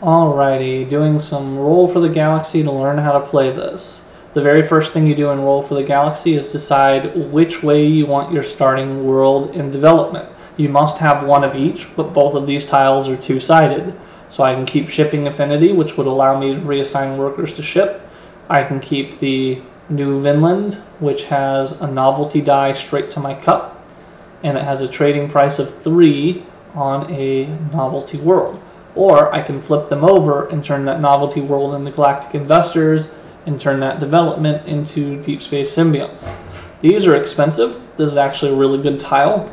Alrighty, doing some Roll for the Galaxy to learn how to play this. The very first thing you do in Roll for the Galaxy is decide which way you want your starting world in development. You must have one of each, but both of these tiles are two-sided. So I can keep Shipping Affinity, which would allow me to reassign workers to ship. I can keep the New Vinland, which has a novelty die straight to my cup, and it has a trading price of 3 on a novelty world. Or I can flip them over and turn that novelty world into galactic investors and turn that development into deep space symbionts. These are expensive. This is actually a really good tile,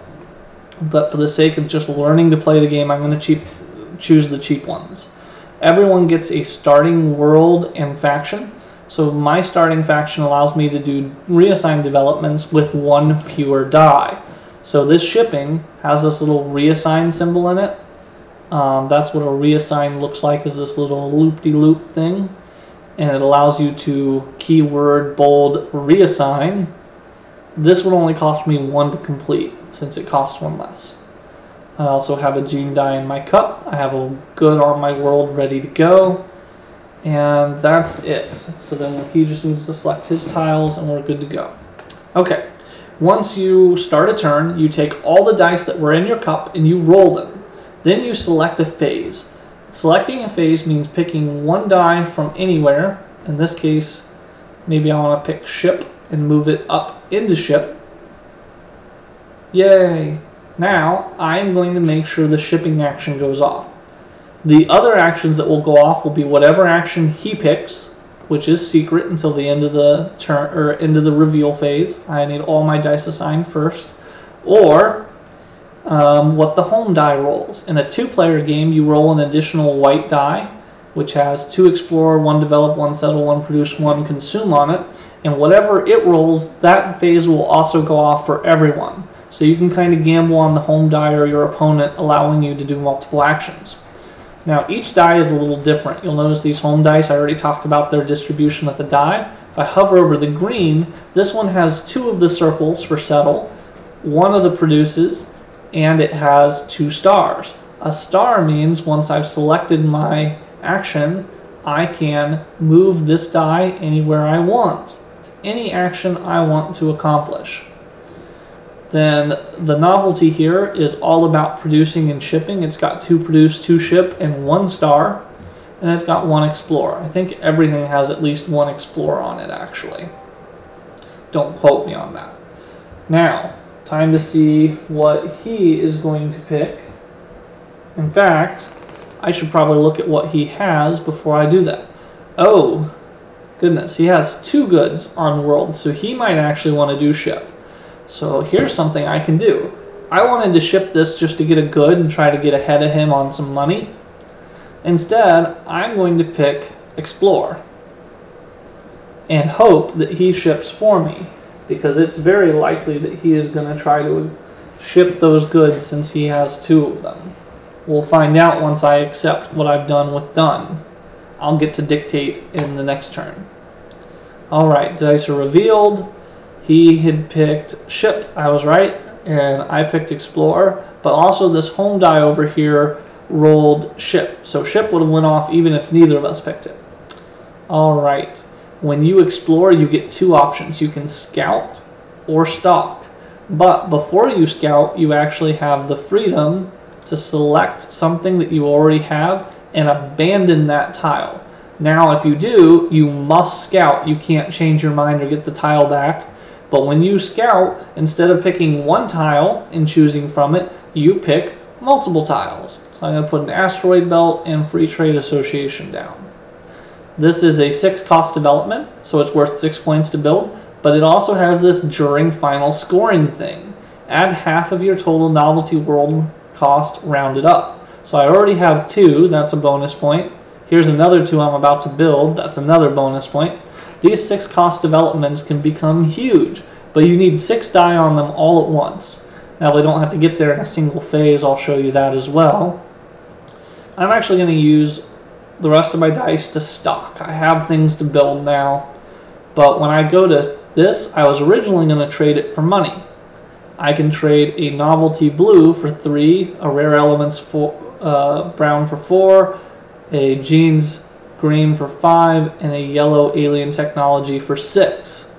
but for the sake of just learning to play the game, I'm going to choose the cheap ones. Everyone gets a starting world and faction, so my starting faction allows me to do reassign developments with one fewer die. So this shipping has this little reassign symbol in it. That's what a reassign looks like, is this little loop-de-loop thing, and it allows you to keyword bold reassign. This would only cost me 1 to complete, since it costs 1 less. I also have a gene die in my cup. I have a good on my world ready to go, and that's it. So then he just needs to select his tiles and we're good to go. Okay, once you start a turn, you take all the dice that were in your cup and you roll them. Then you select a phase. Selecting a phase means picking one die from anywhere. In this case, maybe I want to pick ship and move it up into ship. Yay! Now I'm going to make sure the shipping action goes off. The other actions that will go off will be whatever action he picks, which is secret until the end of the turn or end of the reveal phase. I need all my dice assigned first, or what the home die rolls. In a 2-player game, you roll an additional white die, which has 2 explore, 1 develop, 1 settle, 1 produce, 1 consume on it, and whatever it rolls, that phase will also go off for everyone. So you can kind of gamble on the home die or your opponent, allowing you to do multiple actions. Now each die is a little different. You'll notice these home dice, I already talked about their distribution at the die. If I hover over the green, this one has 2 of the circles for settle, 1 of the produces, and it has 2 stars. A star means once I've selected my action, I can move this die anywhere I want, to any action I want to accomplish. Then the novelty here is all about producing and shipping. It's got 2 produce, 2 ship, and 1 star, and it's got 1 explore. I think everything has at least 1 explore on it, actually. Don't quote me on that. Now, time to see what he is going to pick. In fact, I should probably look at what he has before I do that. Oh, goodness, he has 2 goods on world, so he might actually want to do ship. So here's something I can do. I wanted to ship this just to get a good and try to get ahead of him on some money. Instead, I'm going to pick explore and hope that he ships for me, because it's very likely that he is going to try to ship those goods since he has 2 of them. We'll find out once I accept what I've done with done. I'll get to dictate in the next turn. Alright, dice are revealed. He had picked ship, I was right, and I picked explore, but also this home die over here rolled ship. So ship would have went off even if neither of us picked it. Alright. When you explore, you get 2 options. You can scout or stalk. But before you scout, you actually have the freedom to select something that you already have and abandon that tile. Now, if you do, you must scout. You can't change your mind or get the tile back. But when you scout, instead of picking 1 tile and choosing from it, you pick multiple tiles. So I'm going to put an asteroid belt and Free Trade Association down. This is a 6-cost development, so it's worth 6 points to build, but it also has this during final scoring thing. Add half of your total novelty world cost rounded up. So I already have 2, that's a bonus point. Here's another 2 I'm about to build, that's another bonus point. These 6-cost developments can become huge, but you need 6 die on them all at once. Now they don't have to get there in a single phase, I'll show you that as well. I'm actually going to use the rest of my dice to stock. I have things to build now, but when I go to this, I was originally going to trade it for money. I can trade a novelty blue for 3, a rare elements brown for 4, a jeans green for 5, and a yellow alien technology for 6.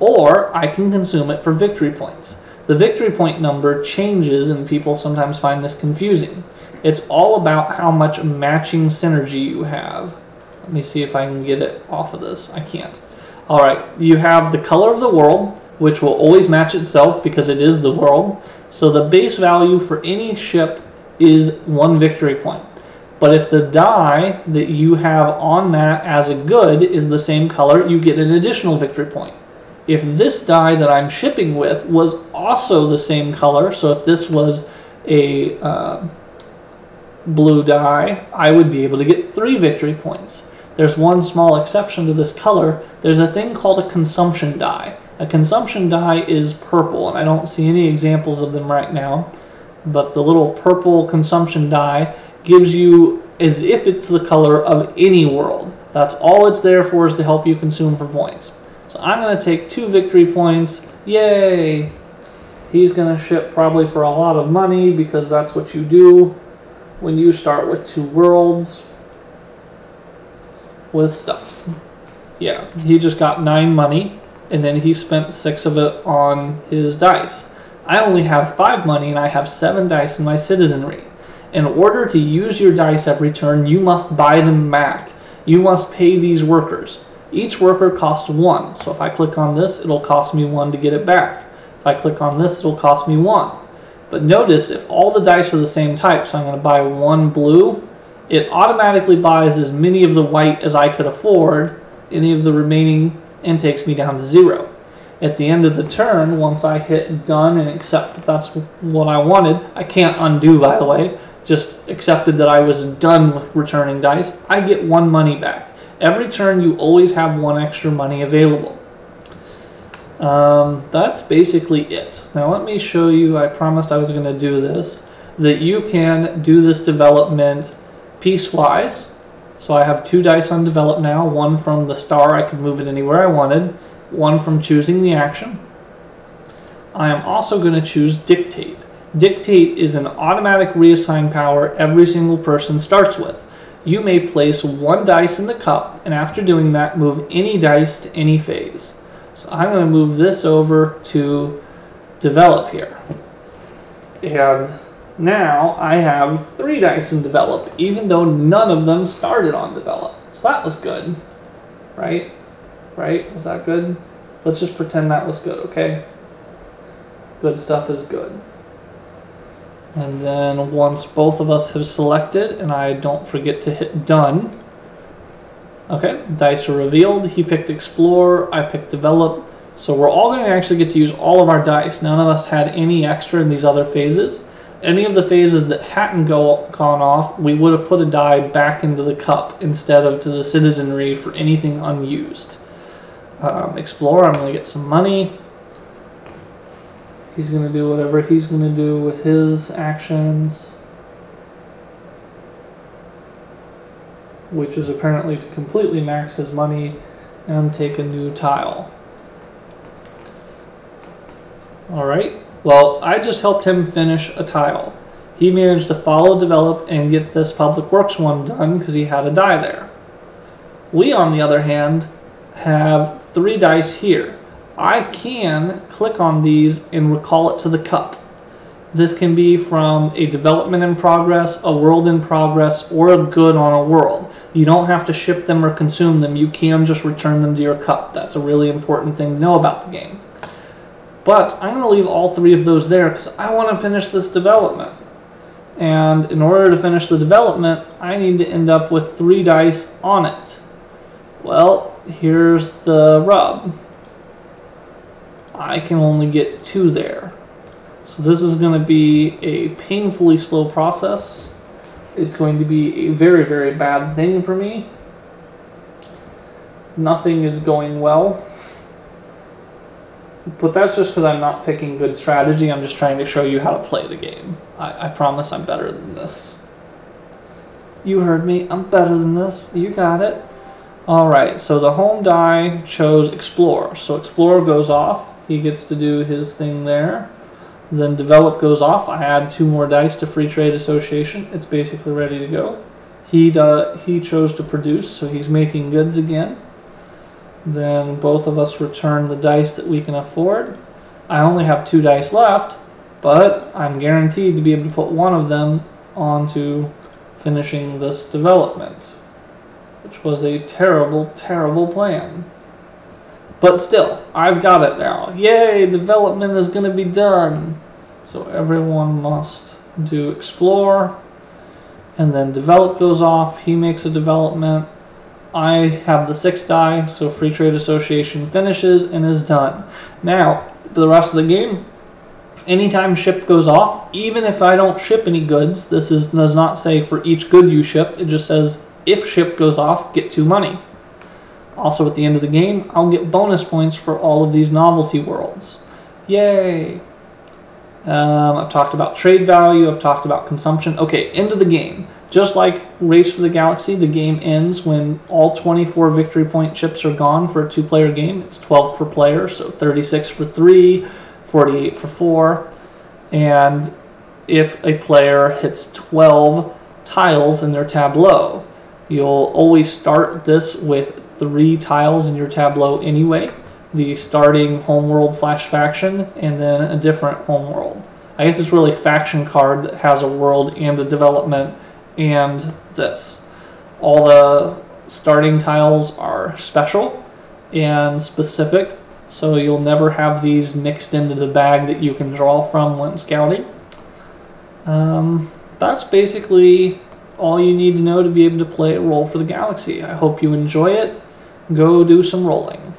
Or I can consume it for victory points. The victory point number changes, and people sometimes find this confusing. It's all about how much matching synergy you have. Let me see if I can get it off of this. I can't. Alright, you have the color of the world, which will always match itself because it is the world. So the base value for any ship is 1 victory point. But if the die that you have on that as a good is the same color, you get an additional victory point. If this die that I'm shipping with was also the same color, so if this was a blue die, I would be able to get 3 victory points. There's one small exception to this color. There's a thing called a consumption die. A consumption die is purple, and I don't see any examples of them right now, but the little purple consumption die gives you as if it's the color of any world. That's all it's there for, is to help you consume for points. So I'm going to take 2 victory points. Yay! He's going to ship probably for a lot of money, because that's what you do when you start with 2 worlds with stuff. Yeah, he just got 9 money, and then he spent 6 of it on his dice. I only have 5 money, and I have 7 dice in my citizenry. In order to use your dice every turn, you must buy them back. You must pay these workers. Each worker costs 1, so if I click on this, it'll cost me 1 to get it back. If I click on this, it'll cost me 1. But notice, if all the dice are the same type, so I'm going to buy 1 blue, it automatically buys as many of the white as I could afford, any of the remaining, and takes me down to 0. At the end of the turn, once I hit done and accept that that's what I wanted, I can't undo, by the way, just accepted that I was done with returning dice, I get 1 money back. Every turn you always have 1 extra money available. That's basically it. Now let me show you, I promised I was going to do this, that you can do this development piecewise. So I have 2 dice on develop now, 1 from the star, I could move it anywhere I wanted, 1 from choosing the action. I am also going to choose dictate. Dictate is an automatic reassign power every single person starts with. You may place 1 dice in the cup, and after doing that, move any dice to any phase. So I'm going to move this over to develop here. And now I have 3 dice in develop, even though none of them started on develop. So that was good, right? Right? Was that good? Let's just pretend that was good, okay? Good stuff is good. And then once both of us have selected, and I don't forget to hit done. Okay, dice are revealed. He picked explore, I picked develop. So we're all going to actually get to use all of our dice. None of us had any extra in these other phases. Any of the phases that hadn't gone off, we would have put a die back into the cup instead of to the citizenry for anything unused. Explore, I'm going to get some money. He's going to do whatever he's going to do with his actions, which is apparently to completely max his money and take a new tile. Alright, well, I just helped him finish a tile. He managed to follow, develop, and get this public works one done because he had a die there. We, on the other hand, have 3 dice here. I can click on these and recall it to the cup. This can be from a development in progress, a world in progress, or a good on a world. You don't have to ship them or consume them. You can just return them to your cup. That's a really important thing to know about the game. But I'm going to leave all 3 of those there because I want to finish this development. And in order to finish the development, I need to end up with 3 dice on it. Well, here's the rub. I can only get 2 there. So this is going to be a painfully slow process. It's going to be a very, very bad thing for me. Nothing is going well. But that's just because I'm not picking good strategy. I'm just trying to show you how to play the game. I promise I'm better than this. You heard me. I'm better than this. You got it. Alright, so the home die chose explore. So explore goes off. He gets to do his thing there. Then develop goes off. I add 2 more dice to Free Trade Association. It's basically ready to go. He chose to produce, so he's making goods again. Then both of us return the dice that we can afford. I only have 2 dice left, but I'm guaranteed to be able to put one of them onto finishing this development, which was a terrible, terrible plan. But still, I've got it now. Yay, development is going to be done. So everyone must do explore, and then develop goes off. He makes a development. I have the 6th die, so Free Trade Association finishes and is done. Now, for the rest of the game, anytime ship goes off, even if I don't ship any goods, this does not say for each good you ship, it just says if ship goes off, get 2 money. Also at the end of the game, I'll get bonus points for all of these novelty worlds. Yay! I've talked about trade value, I've talked about consumption. Okay, end of the game. Just like Race for the Galaxy, the game ends when all 24 victory point chips are gone for a 2-player game. It's 12 per player, so 36 for 3, 48 for 4. And if a player hits 12 tiles in their tableau, you'll always start this with 3 tiles in your tableau anyway. The starting homeworld / faction, and then a different homeworld. I guess it's really a faction card that has a world and a development and this. All the starting tiles are special and specific, so you'll never have these mixed into the bag that you can draw from when scouting. That's basically all you need to know to be able to play Roll for the Galaxy. I hope you enjoy it. Go do some rolling.